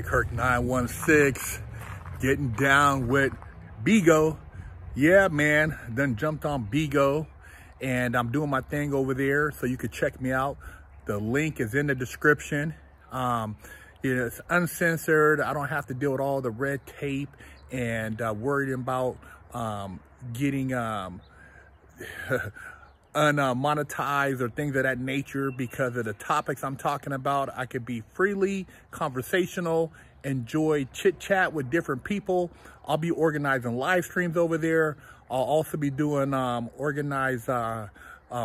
Big Herc 916, getting down with Bigo. Yeah, man, done jumped on Bigo, and I'm doing my thing over there, so you could check me out. The link is in the description. It's uncensored. I don't have to deal with all the red tape and worried about getting unmonetized or things of that nature. Because of the topics I'm talking about, I could be freely conversational, enjoy chit chat with different people. I'll be organizing live streams over there. I'll also be doing organized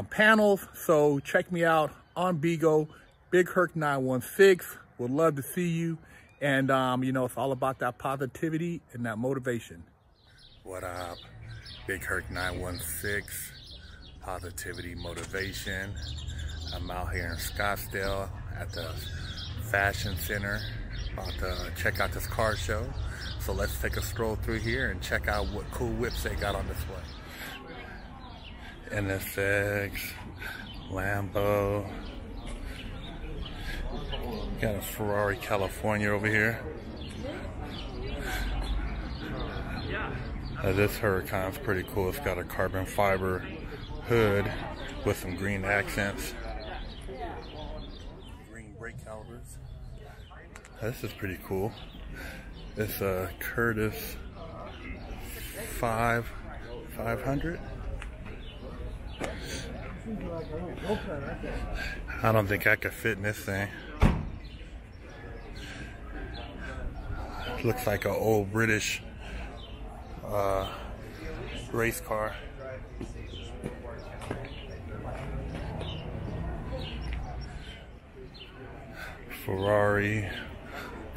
panels. So check me out on Bigo, Big Herc 916. Would love to see you. And you know, it's all about that positivity and that motivation. What up, Big Herc 916. Positivity, motivation. I'm out here in Scottsdale at the Fashion Center, about to check out this car show. So let's take a stroll through here and check out what cool whips they got on display. NSX, Lambo. Got a Ferrari California over here. This Huracan's pretty cool. It's got a carbon fiber hood with some green accents. Green brake calipers. This is pretty cool. It's a Curtis 5 500. I don't think I could fit in this thing. It looks like an old British race car. Ferrari,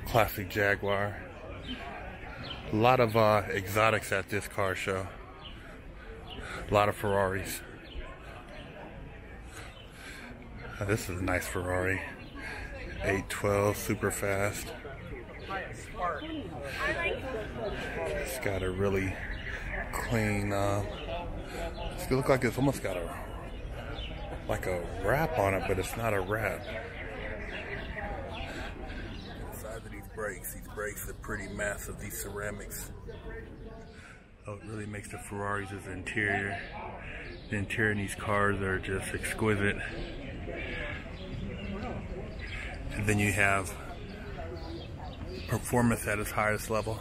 classic Jaguar. A lot of exotics at this car show. A lot of Ferraris. This is a nice Ferrari. 812, super fast. It's got a really clean, it's gonna look like it's almost got a wrap on it, but it's not a wrap. The size of these brakes are pretty massive, these ceramics. Oh, it really makes the Ferraris is interior. The interior in these cars are just exquisite. And then you have performance at its highest level.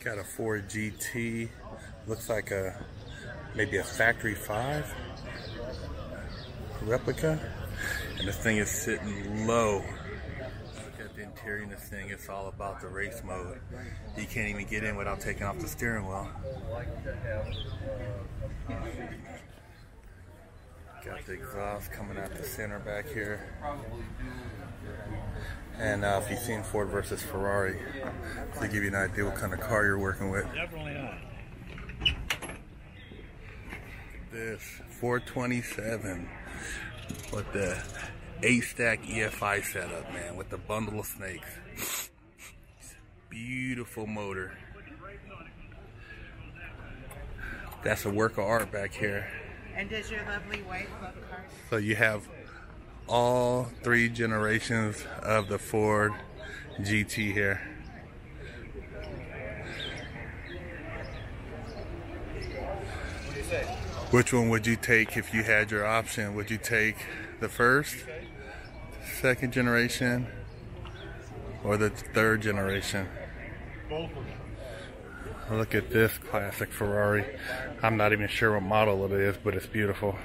Got a Ford GT. Looks like maybe a Factory 5 replica. And this thing is sitting low. Look at the interior in this thing. It's all about the race mode. You can't even get in without taking off the steering wheel. Got the exhaust coming out the center back here. And if you've seen Ford versus Ferrari, to give you an idea what kind of car you're working with. Definitely not. Look at this 427 with the 8-stack EFI setup, man, with the bundle of snakes. Beautiful motor. That's a work of art back here. And does your lovely wife love cars? So you have all three generations of the Ford GT here. Which one would you take if you had your option? Would you take the first, second generation, or the third generation? Look at this classic Ferrari. I'm not even sure what model it is, but it's beautiful.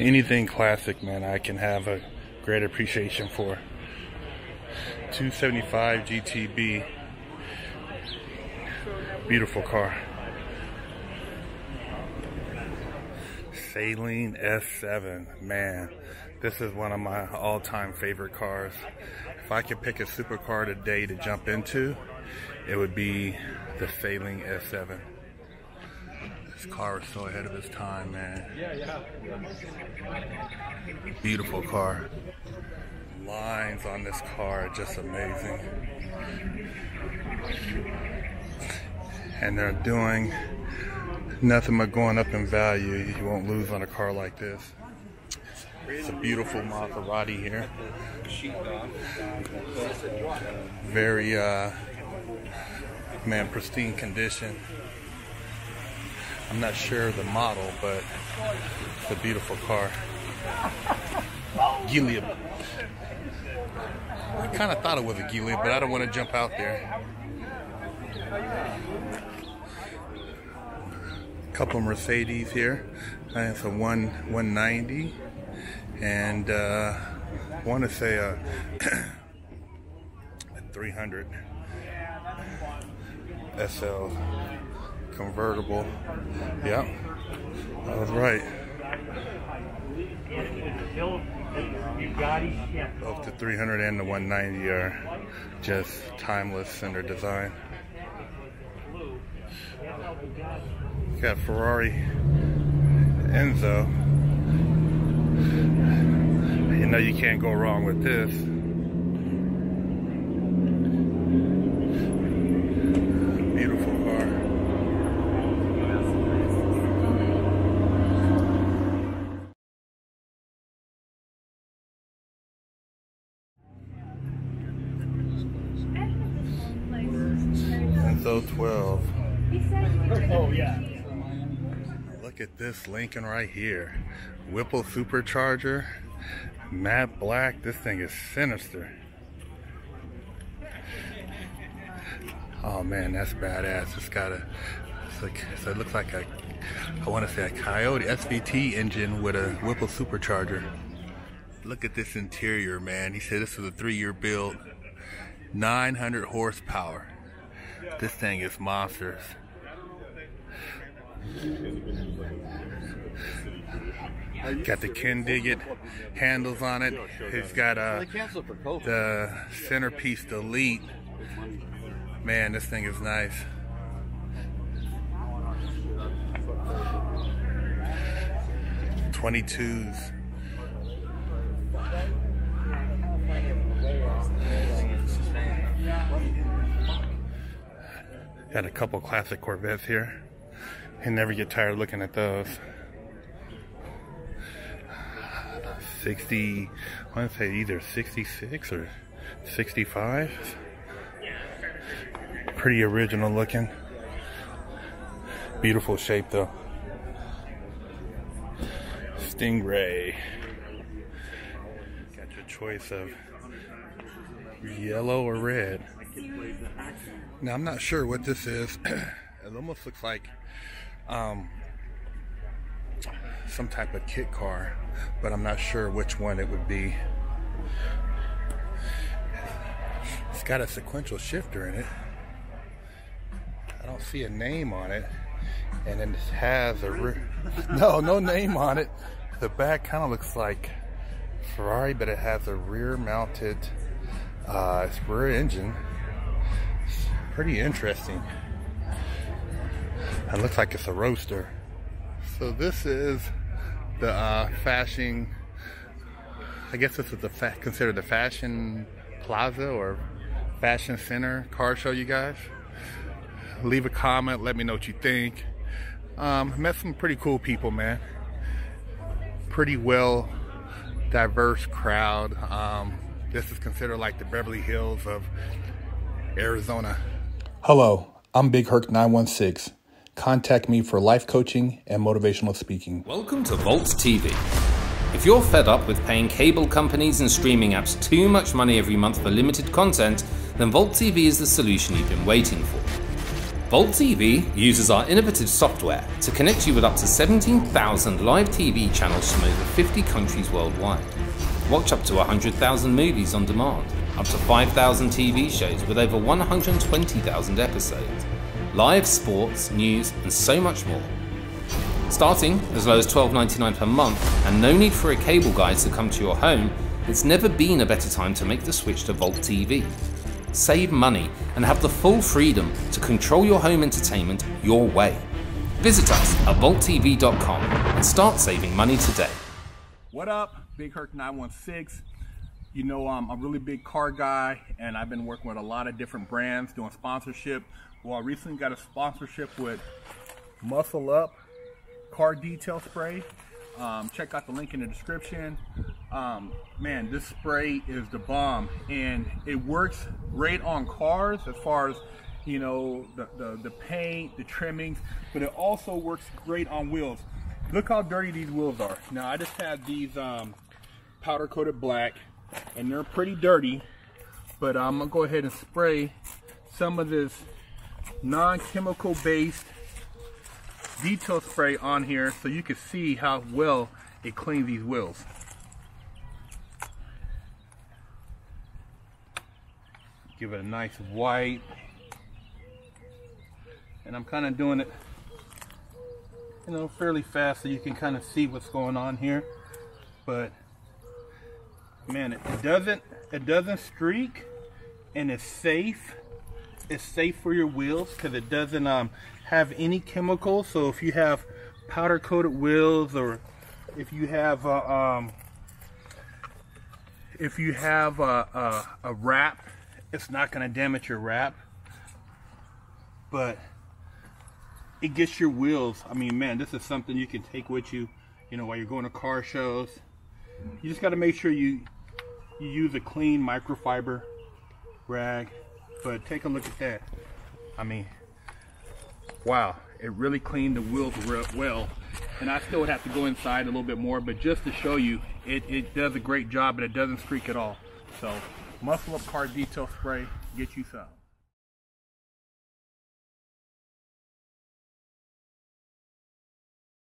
Anything classic, man, I can have a great appreciation for. 275 GTB. Beautiful car. Saleen S7, man. This is one of my all-time favorite cars. If I could pick a supercar today to jump into, it would be the Saleen S7. This car is so ahead of its time, man. Beautiful car. Lines on this car are just amazing. And they're doing nothing but going up in value. You won't lose on a car like this. It's a beautiful Maserati here. Very, man, pristine condition. I'm not sure the model, but it's a beautiful car. Ghibli. I kind of thought it was a Ghibli, but I don't want to jump out there. Couple Mercedes here. It's a 190, and I want to say a, a 300 SL convertible. Yep, that was right. Both the 300 and the 190 are just timeless in their design. Got Ferrari Enzo. You know you can't go wrong with this. Beautiful car. Enzo 12. Oh yeah. Look at this Lincoln right here. Whipple supercharger, matte black. This thing is sinister. Oh man, that's badass. It's got a, it's like, so it looks like a, I want to say a Coyote SVT engine with a Whipple supercharger. Look at this interior, man. He said this was a 3-year build, 900 horsepower. This thing is monstrous. Got the Ken Diggett handles on it. It's got the centerpiece delete. Man, this thing is nice. .22s. Got a couple classic Corvettes here. You never get tired of looking at those. 60, I want to say either 66 or 65. Pretty original looking. Beautiful shape though. Stingray. Got your choice of yellow or red. Now I'm not sure what this is. It almost looks like some type of kit car, but I'm not sure which one it would be. It's got a sequential shifter in it. I don't see a name on it, and then it has a no name on it. The back kind of looks like Ferrari, but it has a rear-mounted rear engine. It's pretty interesting. It looks like it's a roadster. So this is the fashion, I guess this is the considered the fashion plaza or fashion center car show, you guys. Leave a comment, let me know what you think. Met some pretty cool people, man. Pretty well diverse crowd. This is considered like the Beverly Hills of Arizona. Hello, I'm Big Herc 916. Contact me for life coaching and motivational speaking. Welcome to Volt TV. If you're fed up with paying cable companies and streaming apps too much money every month for limited content, then Volt TV is the solution you've been waiting for. Volt TV uses our innovative software to connect you with up to 17,000 live TV channels from over 50 countries worldwide. Watch up to 100,000 movies on demand, up to 5,000 TV shows with over 120,000 episodes. Live sports, news, and so much more. Starting as low as $12.99 per month, and no need for a cable guy to come to your home, it's never been a better time to make the switch to Volt TV. Save money and have the full freedom to control your home entertainment your way. Visit us at volttv.com and start saving money today. What up, Big Herc 916. You know, I'm a really big car guy, and I've been working with a lot of different brands doing sponsorship. Well, I recently got a sponsorship with Muscle Up Car Detail Spray. Check out the link in the description. Man, this spray is the bomb, and it works great on cars as far as, you know, the paint, the trimmings, but it also works great on wheels. Look how dirty these wheels are. Now I just have these powder coated black, and they're pretty dirty, but I'm gonna go ahead and spray some of this non-chemical based detail spray on here so you can see how well it cleans these wheels. Give it a nice wipe, and I'm kind of doing it, you know, fairly fast so you can kind of see what's going on here. But man, it doesn't streak, and it's safe. It's safe for your wheels because it doesn't have any chemicals. So if you have powder coated wheels, or if you have a wrap, it's not going to damage your wrap, but it gets your wheels. I mean, man, this is something you can take with you, you know, while you're going to car shows. You just got to make sure you use a clean microfiber rag. But take a look at that. I mean, wow, it really cleaned the wheels real well. And I still would have to go inside a little bit more, but just to show you, it does a great job, and it doesn't streak at all. So Muscle Up Car Detail Spray, get you some.